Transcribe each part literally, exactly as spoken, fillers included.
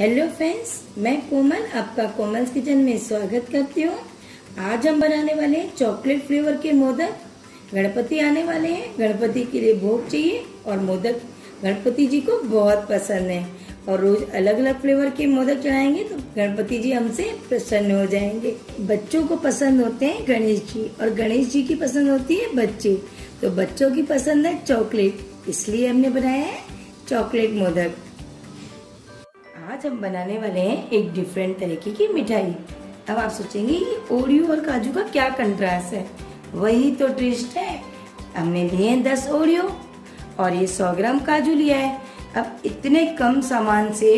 Hello friends, मैं कोमल आपका कोमल kitchen में स्वागत करती हूँ। आज हम बनाने वाले हैं चॉकलेट फ्लेवर के मोदक। गणपति आने वाले हैं, गणपति के लिए भोग चाहिए और मोदक गणपति जी को बहुत पसंद है। और रोज अलग अलग फ्लेवर के मोदक चढ़ाएंगे तो गणपति जी हमसे प्रसन्न हो जाएंगे। बच्चों को पसंद होते हैं गणेश जी और गणेश जी की पसंद होती है बच्चे, तो बच्चों की पसंद है चॉकलेट, इसलिए हमने बनाया है चॉकलेट मोदक। आज हम बनाने वाले हैं एक डिफरेंट तरीके की मिठाई। अब आप सोचेंगे ये ओरियो और काजू का क्या कंट्रास्ट है, वही तो ट्विस्ट है। हमने लिए हैं दस ओरियो और ये सौ ग्राम काजू लिया है। अब इतने कम सामान से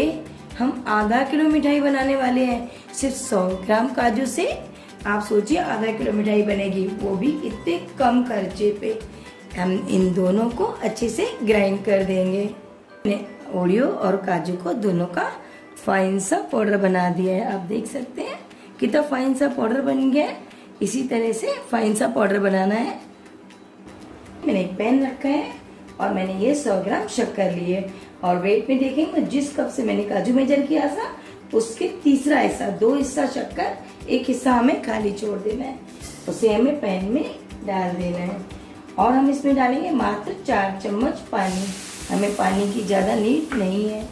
हम आधा किलो मिठाई बनाने वाले हैं। सिर्फ सौ ग्राम काजू से आप सोचिए आधा किलो मिठाई बनेगी, वो भी इतने कम खर्चे पे। हम इन दोनों को अच्छे से ग्राइंड कर देंगे। ओरियो और काजू को दोनों का फाइन सा पाउडर बना दिया है। आप देख सकते हैं कितना फाइन सा पाउडर बन गया है। इसी तरह से फाइन सा पाउडर बनाना है। मैंने एक पैन रखा है और मैंने ये सौ ग्राम शक्कर ली है। और वेट में देखेंगे जिस कप से मैंने काजू मेजर किया था उसके तीसरा हिस्सा, दो हिस्सा शक्कर, एक हिस्सा हमें खाली छोड़ देना है। उसे हमें पैन में डाल देना है और हम इसमें डालेंगे मात्र चार चम्मच पानी। हमें पानी की ज़्यादा नीड नहीं है।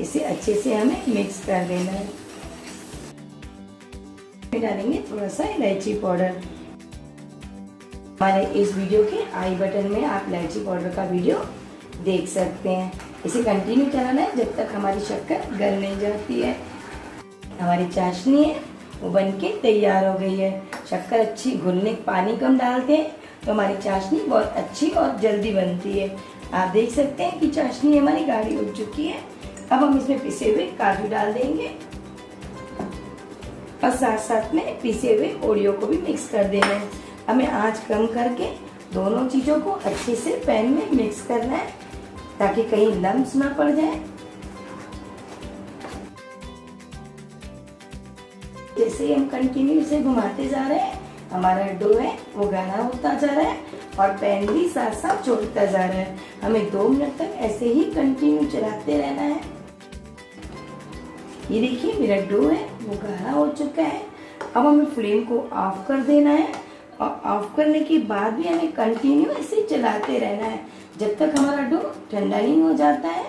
इसे अच्छे से हमें मिक्स कर देना है। डालेंगे थोड़ा सा इलायची पाउडर। हमारे इस वीडियो के आई बटन में आप इलायची पाउडर का वीडियो देख सकते हैं। इसे कंटिन्यू चलाना है जब तक हमारी शक्कर गल नहीं जाती है। हमारी चाशनी है वो बनके तैयार हो गई है। शक्कर अच्छी घुलने, पानी कम डालते हैं तो हमारी चाशनी बहुत अच्छी और जल्दी बनती है। आप देख सकते हैं कि चाशनी हमारी गाढ़ी हो चुकी है। अब हम इसमें पिसे हुए काजू डाल देंगे और साथ साथ में पिसे हुए ओरियो को भी मिक्स कर देना है। हमें आंच कम करके दोनों चीज़ों को अच्छे से पैन में मिक्स करना है ताकि कहीं लम्स ना पड़ जाए। जैसे ही हम कंटिन्यू इसे घुमाते जा रहे हैं, हमारा डो है वो गाढ़ा होता जा रहा है और पैन भी साथ साथ छोड़ता जा रहा है। हमें दो मिनट तक ऐसे ही कंटिन्यू चलाते रहना है। ये देखिए मेरा डो है वो गाढ़ा हो चुका है। अब हमें फ्लेम को ऑफ कर देना है और ऑफ करने के बाद भी हमें कंटिन्यू ऐसे चलाते रहना है जब तक हमारा डो ठंडा नहीं हो जाता है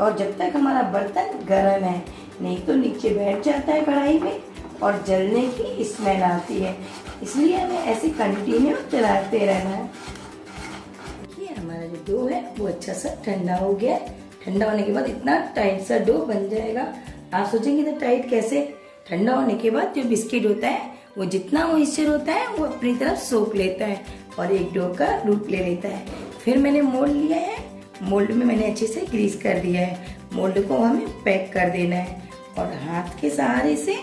और जब तक हमारा बर्तन गर्म है, नहीं तो नीचे बैठ जाता है कढ़ाई में और जलने की स्मेल आती है। इसलिए हमें ऐसे कंटिन्यू चलाते रहना है। देखिए हमारा जो डो है वो अच्छा सा ठंडा हो गया है। ठंडा होने के बाद इतना टाइट सा डो बन जाएगा। आप सोचेंगे तो टाइट कैसे? ठंडा होने के बाद जो बिस्किट होता है वो जितना मॉइस्चर होता है वो अपनी तरफ सोख लेता है और एक डो का रूप ले लेता है। फिर मैंने मोल्ड लिया है, मोल्ड में मैंने अच्छे से ग्रीस कर दिया है। मोल्ड को हमें पैक कर देना है और हाथ के सहारे से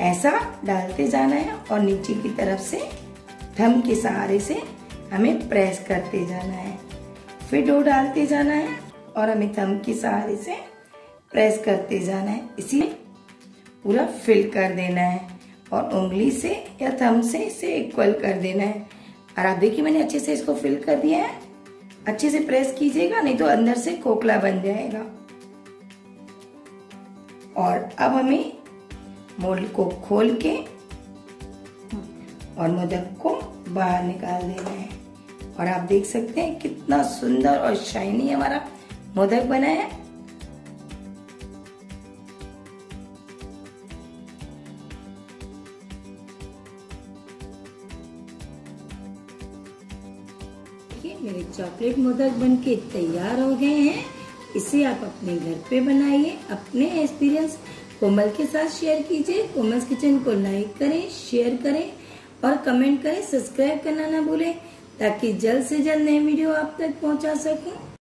ऐसा डालते जाना है और नीचे की तरफ से थंब के सहारे से हमें प्रेस करते जाना है। फिर डो डालते जाना है और हमें थंब के सहारे से प्रेस करते जाना है। इसी पूरा फिल कर देना है और उंगली से या थंब से इसे इक्वल कर देना है। और आप देखिए मैंने अच्छे से इसको फिल कर दिया है। अच्छे से प्रेस कीजिएगा, नहीं तो अंदर से खोखला बन जाएगा। और अब हमें मोल्ड को खोल के और मोदक को बाहर निकाल देना है। और आप देख सकते हैं कितना सुंदर और शाइनी हमारा मोदक बना है। देखिए मेरे चॉकलेट मोदक बनके तैयार हो गए हैं। इसे आप अपने घर पे बनाइए, अपने एक्सपीरियंस कोमल के साथ शेयर कीजिए। कोमल किचन को लाइक करें, शेयर करें और कमेंट करें। सब्सक्राइब करना ना भूलें ताकि जल्द से जल्द नए वीडियो आप तक पहुंचा सकूं।